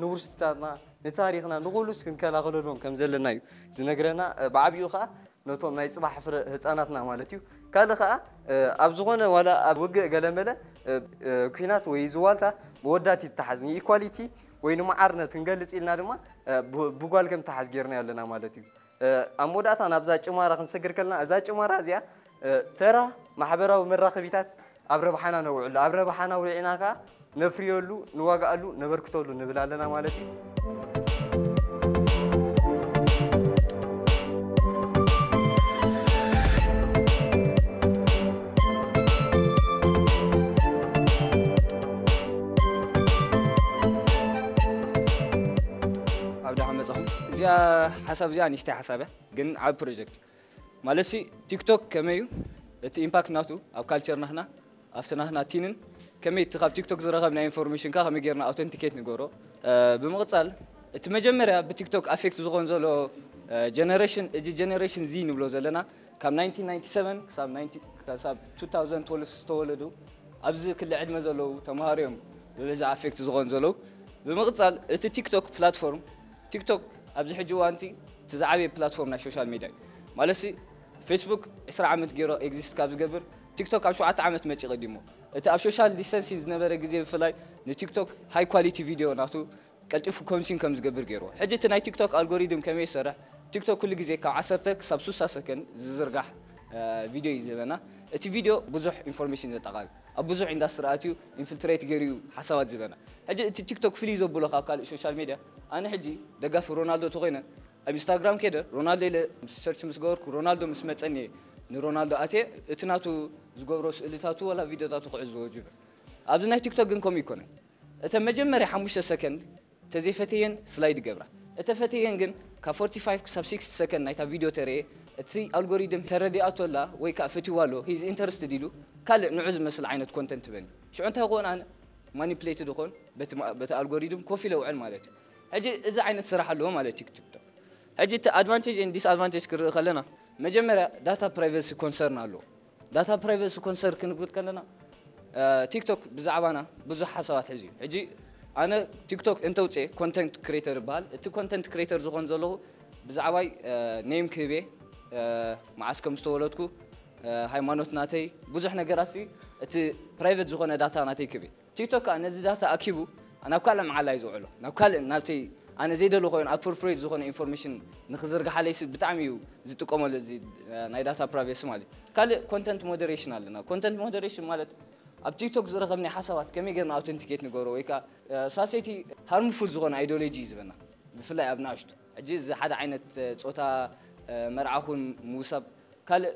نورستاتنا نتاريخنا نغولوس كنكالا غلولون كمزلنا يو إذن نقرنا بعبيوخا نوتو ما يتصبح حفر هتاناتنا مالتيو كالخا أبزغونا ولا أبوغ قلملا كينات ويزوالتا بوداتي التحزني إيكواليتي وينما عرنا تنجلس إلنا لما بقول كم تحذيرنا لنا مالتي أمودات أنا بزاج أمارة خنسكر كلنا أزاج أمارة زيا ترى محبرة ومن رقبتات عبر بحنا نوعل عبر بحنا وعيناكا نفريولو نواجهلو نبركتولو نبلا لنا مالتي زيا حسب زيا نشتى حسابه جن على بروجكت مالسي تيك توك كميو تي إمباكت ناتو أو كالتشر نحنا أفتنا هنا تينن كمية تقاب تيك توك زرقة من إنفورميشن كها ميجرنا أوتنتيكيت نجورو بمقتل تمجمرة بتيك توك أفكت زغون زلو جينيريشن إجي جينيريشن زي نبلو زلنا كم ألف وتسعمية وسبعة وتسعين كسب ألف كسب ألفين واثناشر استولدو أبز كل عدم زلو تماريهم بزع أفكت زغون زلو بمقتل تيك توك بلاتفورم تيك توك أبز حجوا أنتي تزعبي بلاتفورم السوشيال ميديا مالسي فيسبوك إسرع عمت جيرو إكزيست كابز قبل تيك توك أبشو عت عمت ماشي قديمه أنت أبشو شال ديسنسيز نبرة جزيل فلاي نتيك توك هاي كواليتي فيديو ناتو كالتفو كومسين كامز قبل جيرو حاجة تناي تيك توك ألغوريثم كم يسرع تيك توك كل جزء كعصرتك سبسوسة سكن زرقح فيديو يزبنا أنت فيديو بزح إنفورميشن تتقال أبزح عند سرعتيو إنفلتريت جيرو حسوات زبنا حاجة أنت تيك توك فليزو بلوخا كال السوشيال ميديا أنا حجي دقا في رونالدو تغينا إنستغرام كده رونالدو إلى سيرش مسجور رونالدو مسمت أني رونالدو أتى اتناتو زجورس اللي تاتو ولا فيديو تاتو قعزو وجبه عبدنا تيك توك إنكم يكونه أتم جمر حمشة سكند تزيفتين سلايد جبرة أتفتين جن كفورتي فايف كسب ستين سكند نايت فيديو ترى تري ألغوريثم ترى دي أتولا ويكافتي والو هيز إنترستد يلو كل نعز مثل عينة كونتنت بني شو أنت هقول أنا مانيبليتد هقول بت بت ألغوريثم كوفي لو علم عليه هجي إذا عينت صراحة لهم على تيك توك هجي تأدvantage and disadvantage كر خلنا مجمرة data privacy concern علو data privacy concern كنقول كلنا تيك توك بزعبنا بزح حسوات هجي هجي أنا تيك توك أنت وتشي content creator بال أنت content creator زغن زلو بزعواي name كبي معسكم استولتكو هاي مانوت ناتي بزحنا جراسي أنت private زغن data ناتي كبي تيك توك أنا زي data أكيبو أنا أتكلم على يزعله، أنا أتكلم نبتي أنا زيد اللي قوي أبورفريز زخون إنفورميشن نخزر جحالي يصير بتعميو زي تكمل زي نايداتا برايفيس مالي كله كونتنت مودريشن علينا كونتنت مودريشن مالت أبتيك توك زرقة من حسابات كم يجرنا أوتنتيكيت نجورو إيكا ساسيتي هرمفول زخون أيدولوجيز بنا بفلا أبناشتو أجيز حدا عينة توتا مرعون موسى كله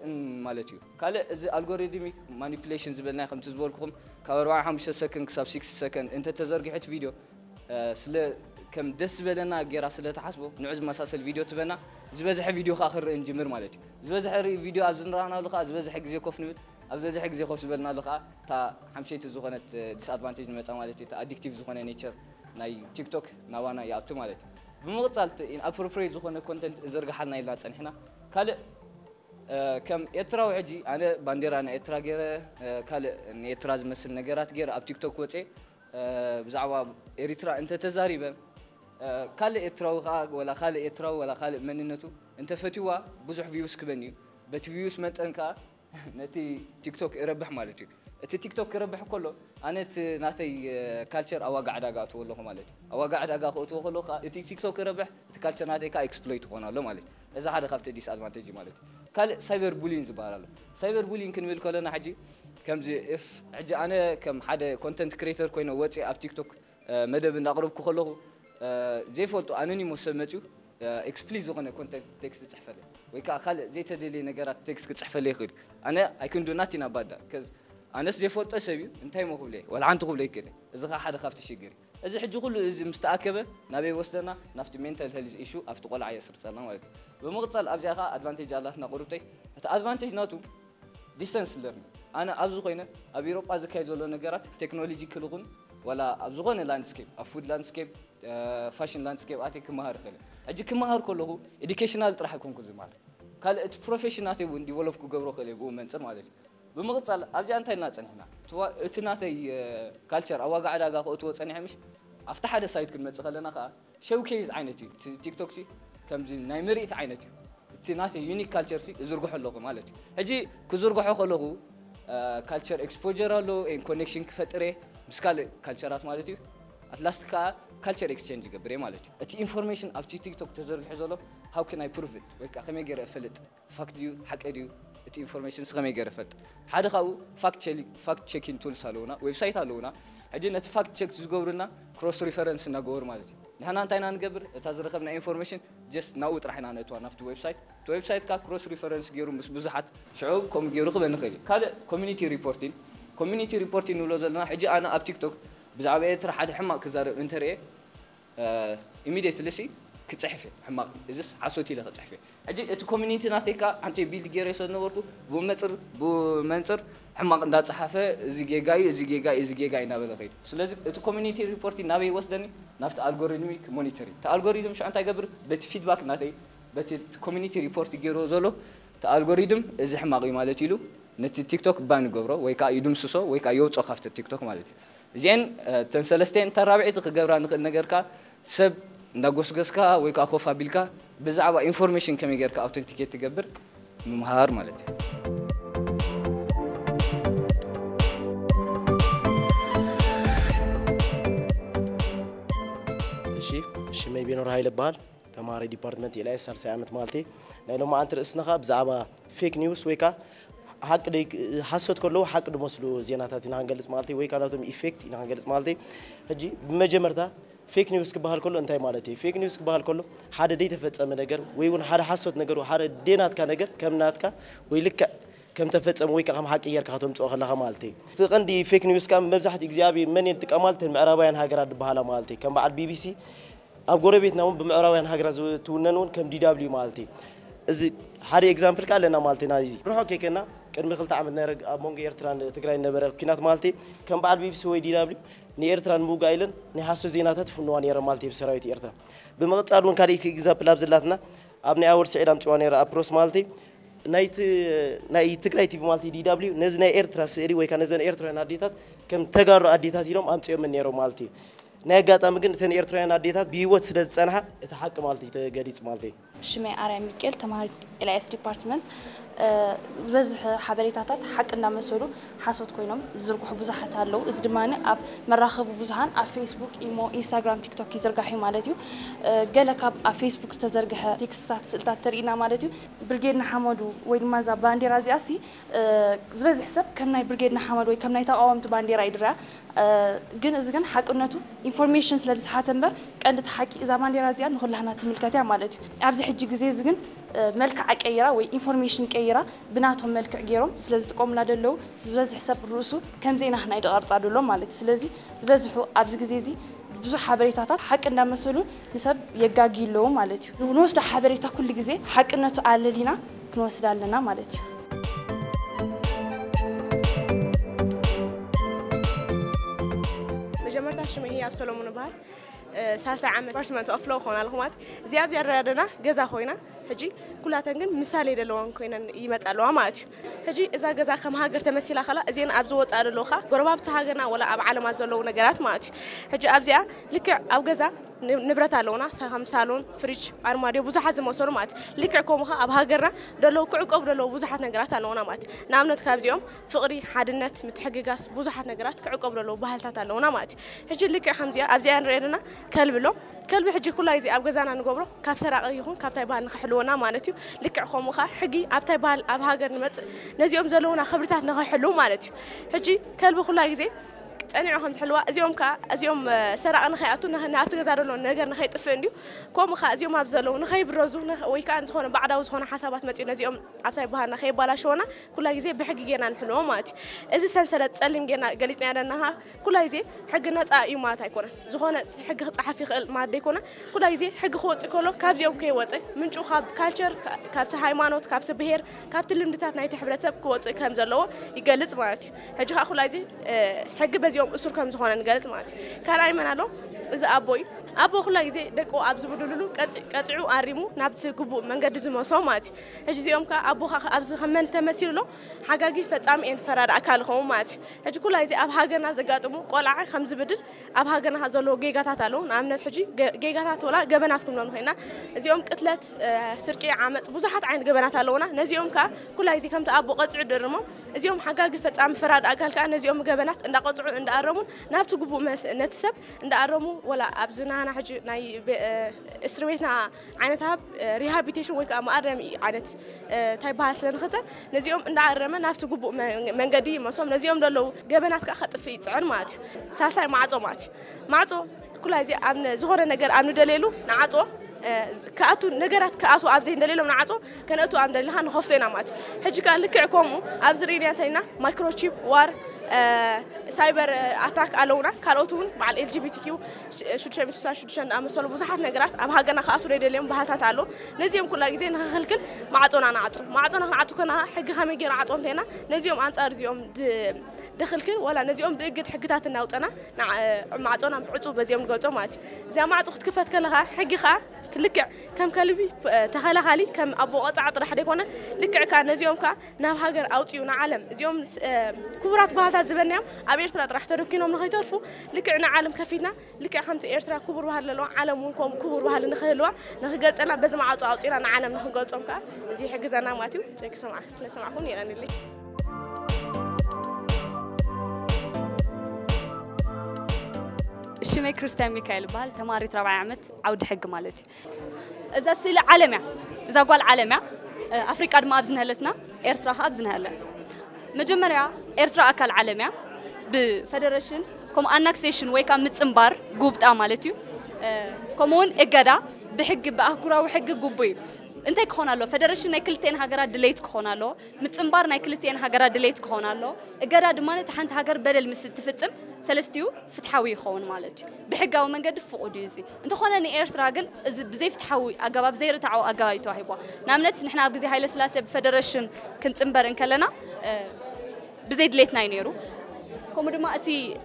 مالتيو كله زي algorithmic manipulations بدنا خم تزبوركم كورواع خمسة سكند كسب ستة سكند أنت تزرقي حد فيديو سل كم دس بدنا جرا سل تحسبه نعزم مساس الفيديو تبنا زبزح فيديو آخر إنجمر مالتيو زبزح فيديو أبزن رانا لقى زبزح حق زي كوفنود أبزح حق زي خوف بدنا لقى تا خمسة تزغنة disadvantage متى مالتيو تا addictive زغنة nature ناي تيك توك نوانا يعطو مالتيو بمقتلت إن appropriate زغنة content زرقة حنا يلات إحنا كله كم إترا وعجي أنا باندير أنا إترا غير كله نيتراز مثل نجارات غير أب تيك توك وتشي بزعوا إريترا أنت تزاريبه كله إترا ولا خاله إترا ولا خاله مننتو أنت فتوى بزح فيوس كبنيو بتفيوس مت أنكا نتي تيك توك يربح مالتي أتى تيك توك يربح كله أنا ناتي كالتشر أواجع دقات ولا هم مالتي أواجع دقات وتو كله خا أتى تيك توك يربح تكالتشر ناتي كا إكسبلويت هونا لو مالتي إذا هذا خفت ديس أدمانتيج مالتي كال سايبر بولين زبالة سايبر بولين كنقول كلنا حجي كم زي إف حجي أنا كم حدا كونتنت كريتر كونه واتساب أب تيك توك مدى بنقرب كله زي فولتو أنونيموس سمتو إكسبليز وقنا كونتنت تكست تحفله ويكا خال زي تدلي نجارة تكست تحفله خير أنا أكون دوناتنا بعدا كز أنا زي فولت أسبي انتهي ما قبله ولا عن تقبله كده إذا حدا خافت شيء غير إذا حد يقول إذا مستأكبة نبي وصلنا نفتي منتال هالز إيشو أفتقال عيسر سلام عليك بمقتل أبجع خا أدفانتج الله نقربتي أدفانتج ناتو ديسنس ليرن أنا أبزقينا أبي روب أذا كايز ولا نجارة تكنولوجي كلون ولا أبزقنا لاندسكيب أفود لاندسكيب فاشن لاندسكيب أتى كمهار خلي أجي كمهار كله إديكيشنال ترح يكون كزمار كله إتبروفيشناتي ونديفولف كجبرو خلي بومنتر ما أدري بمقتل أرجع أنت الناس هنا توا تناتي كالتشر أو قاعد أجا خو توا تاني همش أفتح هذا السايت كل ما تخلنا خا شو كيز عينتي تيك توكسي كم زين نايمريت عينتي تناتي يونيك كالتشرسي زرقو حلو مالتي هجي كزرقو حلو خلوه كالتشر إكسبوجر لو إن كونكشن كفترة مسكال كالتشرات مالتي أتلاست كا كالتشر إكسشينج جبري مالتي أتى إنفورميشن أبتي تيك توك تزرق حزله how can I prove it ويكأخي ما يجري أفلت فاكت ديو حق أديو أتى إنفورميشن سخي ما يجري أفلت هذا خاو فاكت شيل فاكت شيكين تول سالونا ويب سايت سالونا عجينا تفاكت شيك تزقورنا كروس ريفرنس نجور مالتي نحن أنتينا نجبر تزرق بنا إنفورميشن just now ترحنا نتوان نفط ويب سايت تو ويب سايت كا كروس ريفرنس جيرو مس بزحت شعوب كم جيرو قبل نخلي كذا community reporting community reporting ولازلنا حجي أنا أب تيك توك بزعبيت راح أحد حماك زار أنت رأي immediately لسي كتصحفي حماك إذا حسوتي له كتصحفي أجي الكوميونيتي ناتيكا أنت بيل جيريس نوركو بومنتر بومنتر حماك ده صحفة زيجي جاي زيجي جاي زيجي جاي نابد خير سلذ الكوميونيتي ريبورتي نابي وصلني نفط algorithmic monitoring الالغوريثم شو أنت قبل بت feedback ناتي بت community report جيرو زلو الالغوريثم إذا حماك يمالتي له نت تيك توك بان جبره ويكا يدوم سوسو ويكا يوت صخفت التيك توك مالتي زين تنسلستين ترابعي تقجبره نجركا سب نجوس جسكا ويكا خوفا بيلكا بزعبة إنفورميشن كم يجركا أوتنتيكيت تجبر مهار مالتي شيء شيء ما يبينور هاي البال تماري ديبارتمنت يلاقي صار ساعة مالتي لأنه ما أنت رأسنا بزعبة فيك نيوز ويكا حق ديك حسوت كله حق دمسلو زيناتات نانجلس مالتي ويكالاتهم إفكت نانجلس مالتي هجي بمجمرتا فيك نيوز كبهال كله انتهي مالتي فيك نيوز كبهال كله حدا ديت فتسم نجر ويون حدا حسوت نجر وحدا دينات كنجر كم نات كا ويلك كم تفتسم ويك كم حق إيرك هاتهم تسوق لها مالتي في عندي فيك نيوز كم مزحت إجزابي من ينتك أمالته المقربين هاجرات بهالا مالتي كم بعد بي بي سي أبقربيتنا هم بمقربين هاجرات توننون كم دي دبليو مالتي إذا هذه example كألنا مالتي نازي روحه كيكنا كان مخلط عملنا رج مونجي إيرتران تقرأين نبرة كنات مالتي كان بعد بيب سوي دي دبليو نيرتران مو قايلن نحسو زيناتات فنوان يرى مالتي بسرايت إيرتران بمقطع أروان كاري example لابزلاتنا أبني أول سعيد أم توان يرى أبروس مالتي نايت نايت تقرأتي بمالتي دي دبليو نزنا إيرتران سيري ويكان نزنا إيرتران أديتات كم تجار أديتات يوم أم تيوم من يرى مالتي نعات أمكن تاني إيرتران أديتات بيوت سدس أنها تحقق مالتي تجاريت مالتي شمي أرى ميكيل تمار الإس ديبارتمنت زوج حبري تعطت حق إننا مسؤولو حاسوت كوينهم زرقو حبوزة حتى لو إزدمانة أب مراقب بوزهان على فيسبوك إيمو إنستغرام تيك توك يزرقه حمالتيو جالك أب على فيسبوك تزرقه تكستات تاترينا مالتيو برجينا حمادو وين ما زباندي رازي أسي زوج حسب كمنا برجينا حمادو كمنا يتقاوم تباندي رايدرا جن إزجن حق إننا تو informations لازم حاتن بر كأنت حكي إذا باندي رازي نقول لهنا تملكاتي مالتيو عبزي حجي جزيز إزجن ملك عكيرة وي information كيرة بناتهم ملك عكيرهم سلزت قوم لادلو زوج حساب الرؤسو كم زين إحنا يدقرط عدلو مالت سلزي زبزحو أبزق زيزي بزح حبريتات حق إننا مسؤولو نسب يجاجي لو مالتيو ونوصل حبريتا كل جزء حق إننا تعال لنا نوصل لنا مالتيو مجمرة شو هي أبسولو منبهر ساسة عمل بارتمنت أفلو خونا لهمات زياد يردنا جزا خوينا هجي كلها تنقل مثالي دلوان خوينا يمت علوها ماتي هجي إذا جزا خم هاجر تمثيل خلا زين أبزوت على لوخا قرباب تهاجرنا ولا أب على ما زلونا جرات ماتي هجي أبزيا لك أو جزا نبرة علونا سهم سالون فريش أرماديو بزحات زي ما صار مات ليك عقومها أبها جرة دلوا كعق قبل لو بزحات نجرات علونا مات نعم نتخاف اليوم فقري حدنت متحقق قص بزحات نجرات كعق قبل لو بهالتات علونا مات هجي ليك حمزية أبزيان رينا كلب له كلب هجي كل هذي أبجزانا نجبره كابسر عقيهم كابتاي بال نخحلونا مالتيو ليك عقومها حقي أبتاي بال أبها جرة مات نزيوم زلونا خبرتها نخحلو مالتيو هجي كلب كل هذي أنا عهم حلوة اليوم كا اليوم سرق أنا خياتنا هنأبت جزارلون نجار نخيط فنديو كم خا اليوم أبزلون نخيب رزونا ويكان زخون بعد وزخون حسابات متين اليوم عبتاي بها نخيب بلاشونا كل هذه بحقيقة أنا حلوة مات إذا سنسلة تسلم جنا قالت لي أنا إنها كل هذه حقنا تأيو ما تايكونا زخون حق تحفيق ما ديكونا كل هذه حق خوت كله كاب اليوم كيوته من شو خاب كالتشر كاب تهايمانوت كاب سبهير كاب تلمدتات نايت حبرتها بكوت كم زلوا يقلت مات هجها كل هذه حق بزي يوم أسر كم زخانة قالت مات كان أي منالو إذا أبوي أبو خلا إذا دكوا أبز بدللو كت كتعو أريمو نبت كبو من قدر زماسو مات هجزي يوم كأبو خا أبز خمن تمسيرلو حاجة فتام إن فرار أكلهم مات هج كل إذا أبها جنا زقاتمو قلع خمس بدل أبها جنا هزلو جيجات هتالو نعملت حجي جيجات ولا جبناتكم لهم هنا إذا يوم قتلت سرقة عمت بزحت عند جبنات هالونا نزي يوم ككل إذا كم تأبو قطع درمو إذا يوم حاجة فتام فرار أكل كأن نزي يوم جبنات إن قطعوا إن أرمون نبت كبو مس نتسب إن أرمو ولا أبزنا أنا حجي ناي إسرائيلنا عينتها ريهابيتيشن ويك أما أرم عينت تاي بحسن خطر نزيوم نعرمه نفتو جبو من قديم مصوم نزيوم دلوا جبنات كأخذ في تعرم مات ساسع معتو مات معتو كل هذه أمن زهور النجار أمن دليله نعتو كأتو نجارات كأتو أبزين دليله نعتو كأتو أمن دليله نخفتنا مات حجي قال لك عقومه أبزرين ينتهينا مايكروشيب وار سايبر أتاك علونا كالوتون مع ال جي بي تي كيو شو تشم شو شو تشن أمسلو بزحات نجارات أبها جنا خاطر اليوم بهات تعلو نزيوم كل جزين هالكل معتونا نعتو معتونا نعتو كنا حق هم يجي نعتو هنا نزيوم أنت أرزيوم دخل كل ولا نزيوم دقت حقتات النوت أنا معتونا بعتو بزيوم قلتو مات زي ما عتو اختفت كلها حق خا لك كم كلبي تخلى خالي كم أبو قطعة رح يكون لك كان نزيوم كا نهاجر أوتيون عالم زيوم كبرت بهات زبنيم أبيرترا رح تركينه من هيترفو لك عنا عالم كفينا لك خمت إيرترا كبر وهاللون عالمونكم كبر وهالنخيلوا نهجت أنا بس معتو أوتيون أنا عالم نهجتهم كا زي حق زنا ماتيو تك سمع سمعكم يعني اللي شمي كريستيان ميكائيل بال تماري ربع عمت عود حق مالتي إذا سيل عالمة إذا قال عالمة أفريقيا ما أبزنهلتنا إيرترا أبزنهلت مجمرة إيرترا أكل عالمة بفدرشن كم أنكسيشن ويك أم متسمبار جوبت أمالتيو كمون إجدا بحق بأكرة وحق جوبي أنت كخونالو فدرشن ناكلتين هجرة دليت كخونالو متسمبار ناكلتين هجرة دليت كخونالو إجدا دمانة حنت هجر بدل مستفتم سلستيو فتحوي خون مالتي بحقه ومن قد فوق ديزي أنت خلاني إيرث راجل بزي فتحوي أجاب بزي رتعو أجاي توهيبوا نعملت نحنا بزي هاي السلاسة بفدرشن كنت إمبرن كلنا بزي دليتنا ينيرو كمر ما أتي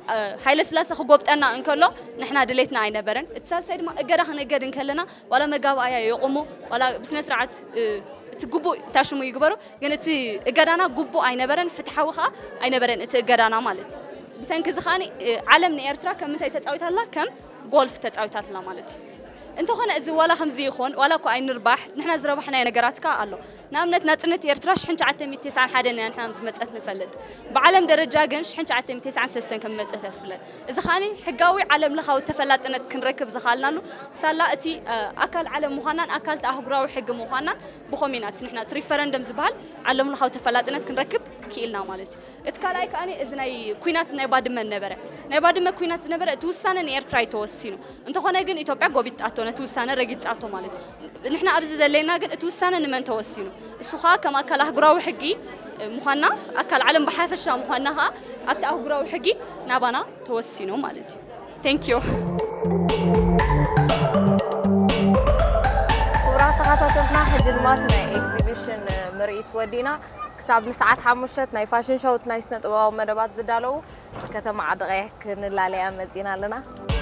هاي السلاسة خجبت أنا إن كله نحنا دليتنا عينا برن السلاسة ما جرحنا جرن كلنا ولا مجاو أيه يقوموا ولا بس نسرعت تجبو تاشمو يجبروا يعني تي جرنا جبو عينا برن فتحوها عينا برن تي جرنا مالتي بسان كزخاني علم نيرترا كم أنت تتعود هلا كم غولف تتعود هلا مالتي أنت خنا إذا ولا خمسين خون ولا كأين نربح نحنا زربحنا نجارات كألو نامنت نتنت يرتراش حنت عتم تسعة حدا نحنا متأثن فلد بعلم درجة جنش حنت عتم تسعة سستن كم متأثن فلد إذا خاني حجاوي علم لخو تفلت أنت كن ركب زخالنا له سلأتي أكل علم مهنا أكلت أهجراوي حج مهنا بخمينات نحنا تريفرندم زبال علم لخو تفلت أنت كن ركب كيلنا مالتي إتكلأيك أنا إذا ناي كوينات نباد من نبرة نباد من كوينات نبرة توسنا نيرتراي توسينو أنت خنا جن إتوبع جوبيت أتون توسنا رجيت أتو مالتي نحنا أبز زلنا جن توسنا نمن توسينو السخاء كما كله جراو حقي مخنا أكل علم بحاف الشام مخناها أبتأه جراو حقي نبنا توسينو مالتي thank you وراتها تطلع حجماتنا exhibition مريت ودينا ساعات ساعات حمشت ناي فاشن شوت ناي سنت واو مدبات زدالو كتم عدغيك نلالي أمزينا لنا